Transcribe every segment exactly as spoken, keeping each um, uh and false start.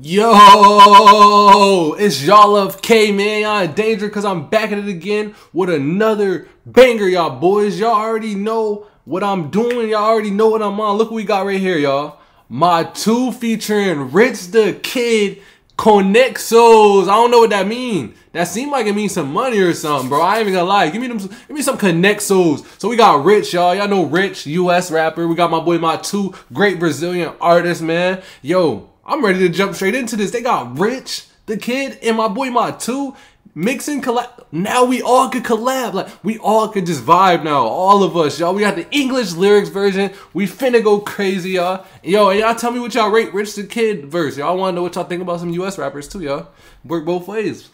Yo, it's YallLoveKae, man. Y'all in danger because I'm back at it again with another banger, y'all boys. Y'all already know what I'm doing. Y'all already know what I'm on. Look what we got right here, y'all. Matuê featuring Rich the Kid, Conexões. I don't know what that means. That seemed like it means some money or something, bro. I ain't even gonna lie. Give me them, give me some Conexões. So we got Rich, y'all. Y'all know Rich, U S rapper. We got my boy Matuê, great Brazilian artist, man. Yo, I'm ready to jump straight into this. They got Rich the Kid and my boy Matuê mixing collab. Now we all could collab. Like, we all could just vibe now. All of us, y'all. We got the English lyrics version. We finna go crazy, y'all. Yo, and y'all tell me what y'all rate Rich the Kid verse. Y'all wanna know what y'all think about some U S rappers too, y'all. Work both ways.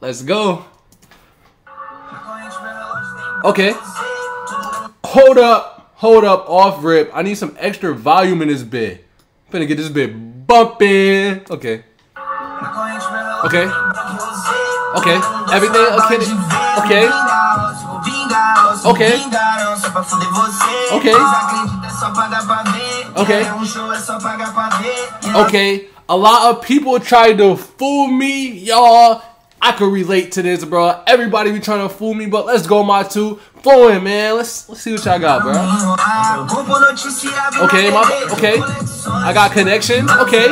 Let's go. Okay. Hold up. Hold up. Off rip. I need some extra volume in this bit. Gonna get this bit bumping. Okay. Okay. Okay. Everything okay. Okay. Okay. Okay. Okay. Okay. A lot of people tried to fool me, y'all. I could relate to this, bro. Everybody be trying to fool me, but let's go, Matuê. Flowing, man. Let's let's see what y'all got, bro. Okay, my okay. I got Conexões. Okay.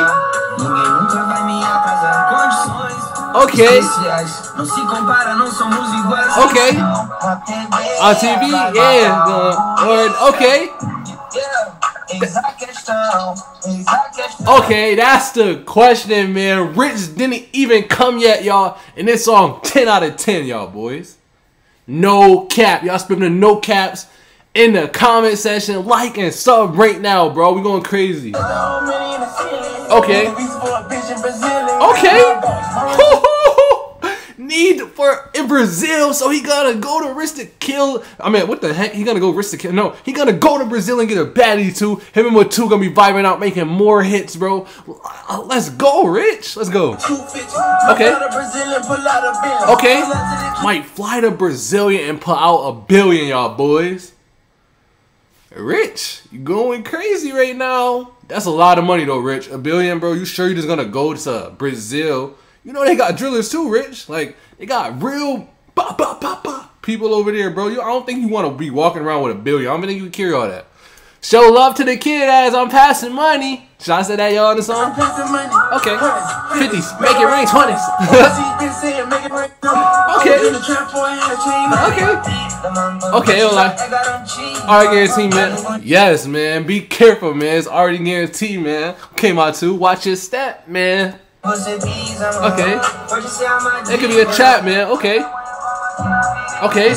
Okay. Okay. On T V, yeah. The word. Okay. Okay, that's the question, man. Rich didn't even come yet, y'all. And this song, ten out of ten, y'all boys. No cap. Y'all spitting the no caps in the comment section. Like and sub right now, bro. We going crazy. Okay. Okay. Need for in Brazil, so he gotta go to Rich the Kid. I mean, what the heck? He gonna go Rich the Kid? No, he gonna go to Brazil and get a baddie too. Him and Matuê gonna be vibing out, making more hits, bro. Let's go, Rich. Let's go. Okay. Okay. Might fly to Brazilian and put out a billion, y'all boys. Rich, you going crazy right now? That's a lot of money though, Rich. A billion, bro. You sure you just gonna go to Brazil? You know they got drillers too, Rich. Like, they got real bah, bah, bah, bah people over there, bro. You, I don't think you want to be walking around with a billion. I don't think you can carry all that. Show love to the kid as I'm passing money. Should I say that, y'all, in the song? Okay. fifties. Make it rain. twenties. Okay. Okay. Okay, alright. Alright, guaranteed, man. Yes, man. Be careful, man. It's already guaranteed, man. Came out too. Watch your step, man. Okay. It could be a trap, man. Okay. Okay.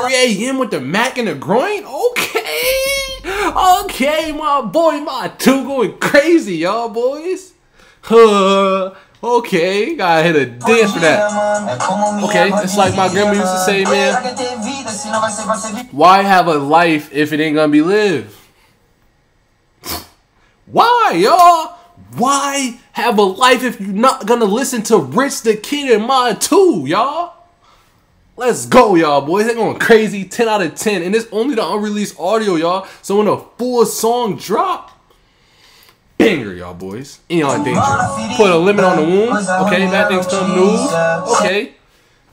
three A M with the Mac in the groin? Okay. Okay, my boy, my two going crazy, y'all boys. Huh. Okay, gotta hit a dance for that. Okay, it's like my grandma used to say, man. Why have a life if it ain't gonna be lived? Why, y'all? Why have a life if you're not gonna listen to Rich the Kid and Matuê, y'all? Let's go, y'all boys. They're going crazy. ten out of ten. And it's only the unreleased audio, y'all. So when the full song drop, banger, y'all boys. And y'all in danger. Put a limit on the wound. Okay, that thing's some news. Okay.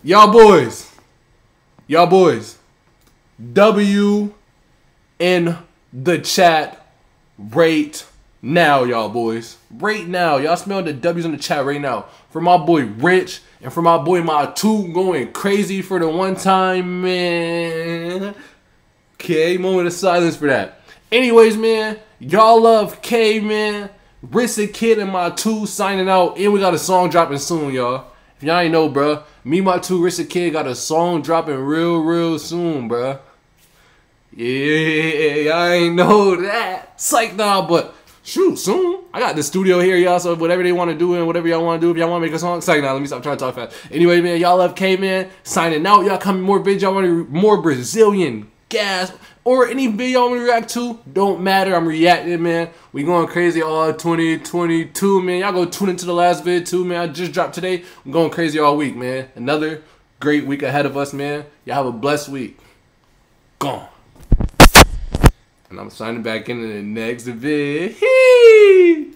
Y'all boys. Y'all boys. W in the chat rate. Now, y'all boys, right now, y'all smell the W's in the chat right now for my boy Rich and for my boy Matuê going crazy for the one time, man. Okay, moment of silence for that. Anyways, man, YallLoveKae, man. Rich the Kid and Matuê signing out, and we got a song dropping soon, y'all. If y'all ain't know, bro, me, Matuê, Rich the Kid got a song dropping real, real soon, bro. Yeah, I ain't know that. Psych, nah, but. Shoot, soon. I got the studio here, y'all, so whatever they want to do and whatever y'all want to do, if y'all want to make a song, sorry, now, let me stop trying to talk fast. Anyway, man, YallLoveKae, man, signing out. Y'all coming more videos, y'all want more Brazilian gas, or any video y'all want to react to, don't matter, I'm reacting, man. We going crazy all twenty twenty-two, man. Y'all go tune into the last vid, too, man. I just dropped today. I'm going crazy all week, man. Another great week ahead of us, man. Y'all have a blessed week. Gone. And I'm signing back into the next vid.